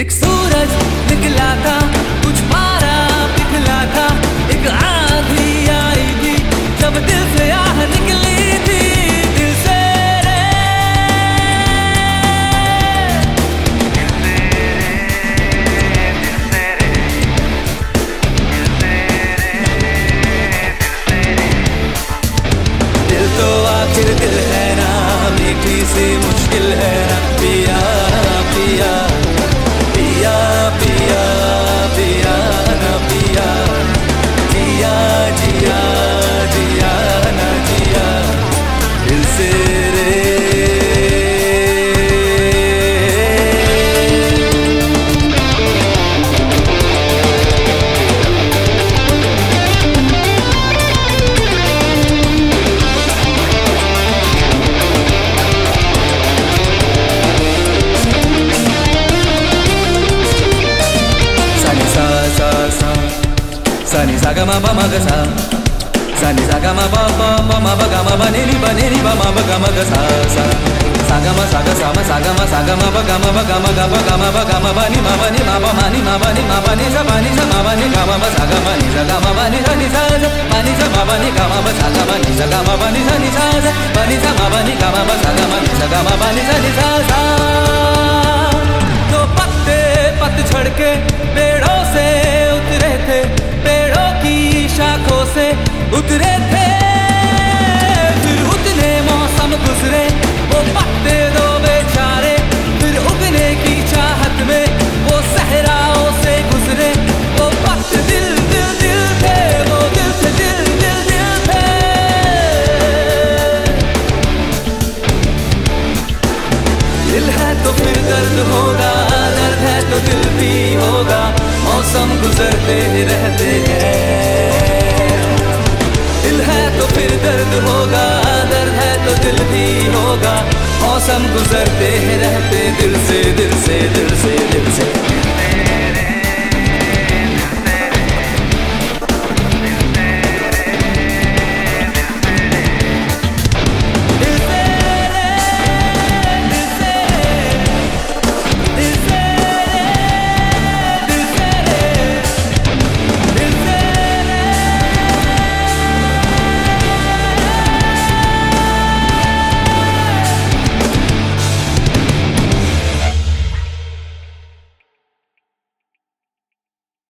एक सूरज निकला था, कुछ पारा पिघला था, एक आंधी आई थी जब दिल से आह निकली थी। दिल से रे, दिल से रे, दिल से रे, दिल से रे, दिल से रे। दिल तो आखिर दिल है ना, मीठी सी मुश्किल है ना। पिया पिया sani saga ma ba ma ga sa, sani saga ma ba ba ba ma ba ga ma ba ne ni ba ma ga sa sa, saga ma saga sa ma saga ma ba ga ma ba ni ma ba ma ni ma ba ni ma ni ga ma ba saga ma ni saga ma ba ni sa ma ba ni ga ma ba saga ma ni saga ma ba ni sa ma ba ni ga ma ba saga ma ba ni sa sa। तो पत्ते पत झड़ के पेड़ों से उतरे थे, पेड़ों की शाखों से उतरे थे, फिर उतने मौसम गुजरे वो पत्ते दो बेचारे, फिर उगने की चाहत में वो सहराओं से गुजरे वो पत्ते। दिल दिल दिल थे वो, दिल से दिल दिल दिल थे। दिल है तो फिर दर्द होगा, दर्द है तो दिल भी होगा, मौसम गुजरते ही रहते हैं। दिल है तो फिर दर्द होगा, दर्द है तो दिल भी होगा, मौसम गुजरते ही रहते हैं।